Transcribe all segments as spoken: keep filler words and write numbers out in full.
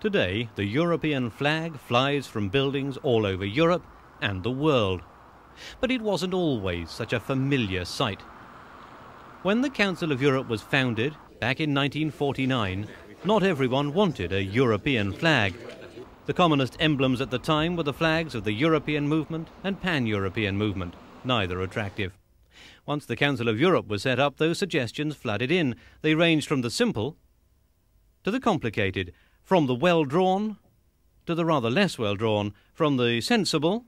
Today, the European flag flies from buildings all over Europe and the world. But it wasn't always such a familiar sight. When the Council of Europe was founded, back in nineteen forty-nine, not everyone wanted a European flag. The commonest emblems at the time were the flags of the European movement and Pan-European movement, neither attractive. Once the Council of Europe was set up, those suggestions flooded in. They ranged from the simple to the complicated, from the well-drawn to the rather less well-drawn, from the sensible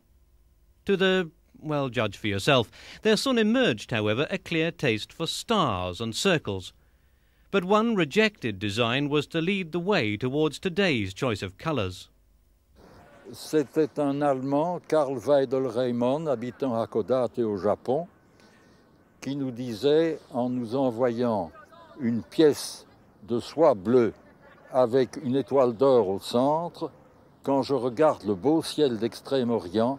to the, well, judge for yourself. There soon emerged, however, a clear taste for stars and circles. But one rejected design was to lead the way towards today's choice of colours. C'était un Allemand, Karl Weidel Reimann, habitant à Hakodate au Japon, qui nous disait, en nous envoyant une pièce de soie bleue, avec une étoile d'or au centre, quand je regarde le beau ciel d'Extrême-Orient,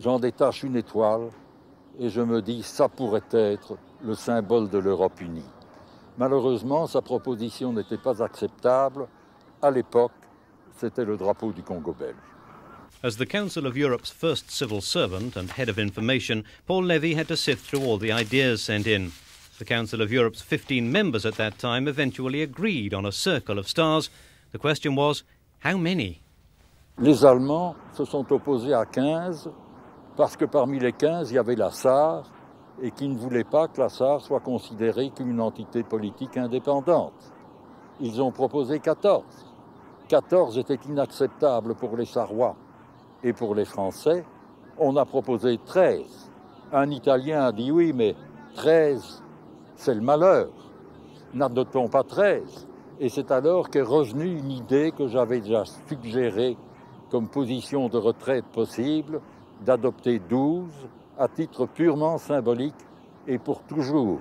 j'en détache une étoile et je me dis, ça pourrait être le symbole de l'Europe unie. Malheureusement, sa proposition n'était pas acceptable. À l'époque, c'était le drapeau du Congo belge. As the Council of Europe's first civil servant and head of information, Paul Levy had to sift through all the ideas sent in. The Council of Europe's fifteen members at that time eventually agreed on a circle of stars. The question was, how many? Les Allemands se sont opposés à quinze parce que parmi les quinze, il y avait la Sarre et qui ne voulait pas que la Sarre soit considérée comme une entité politique indépendante. Ils ont proposé quatorze. quatorze était inacceptable pour les Sarrois et pour les Français. On a proposé treize. Un Italien a dit oui, mais treize... c'est le malheur, n'adoptons pas treize. Et c'est alors qu'est revenue une idée que j'avais déjà suggérée comme position de retraite possible, d'adopter douze à titre purement symbolique et pour toujours.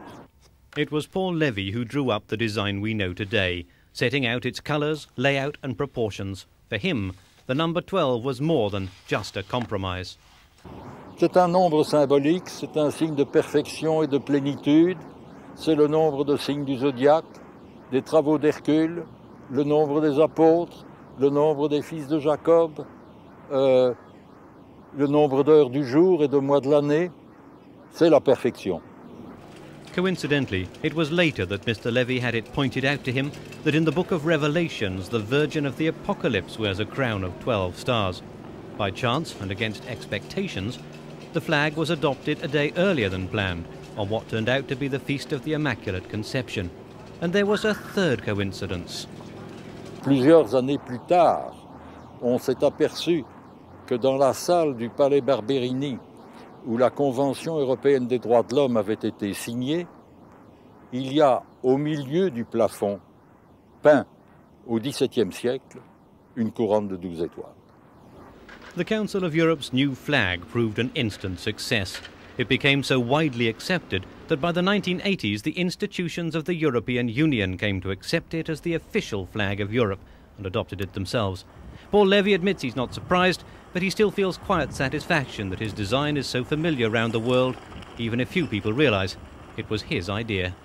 It was Paul Levy who drew up the design we know today, setting out its colours, layout and proportions. For him, the number twelve was more than just a compromise. C'est un nombre symbolique, c'est un signe de perfection et de plénitude. C'est le nombre de signes du zodiaque, des travaux d'Hercule, le nombre des apôtres, le nombre des fils de Jacob, euh, le nombre d'heures du jour et de mois de l'année. C'est la perfection. Coincidentally, it was later that Mister Levy had it pointed out to him that in the book of Revelations, the Virgin of the Apocalypse wears a crown of twelve stars. By chance and against expectations, the flag was adopted a day earlier than planned, on what turned out to be the Feast of the Immaculate Conception. And there was a third coincidence. Plusieurs années plus tard, on s'est aperçu que dans la salle du Palais Barberini, où la Convention européenne des droits de l'homme avait été signée, il y a au milieu du plafond, peint au dix-septième siècle, une couronne de douze étoiles. The Council of Europe's new flag proved an instant success. It became so widely accepted that by the nineteen eighties, the institutions of the European Union came to accept it as the official flag of Europe and adopted it themselves. Paul Levy admits he's not surprised, but he still feels quiet satisfaction that his design is so familiar around the world, even if few people realise it was his idea.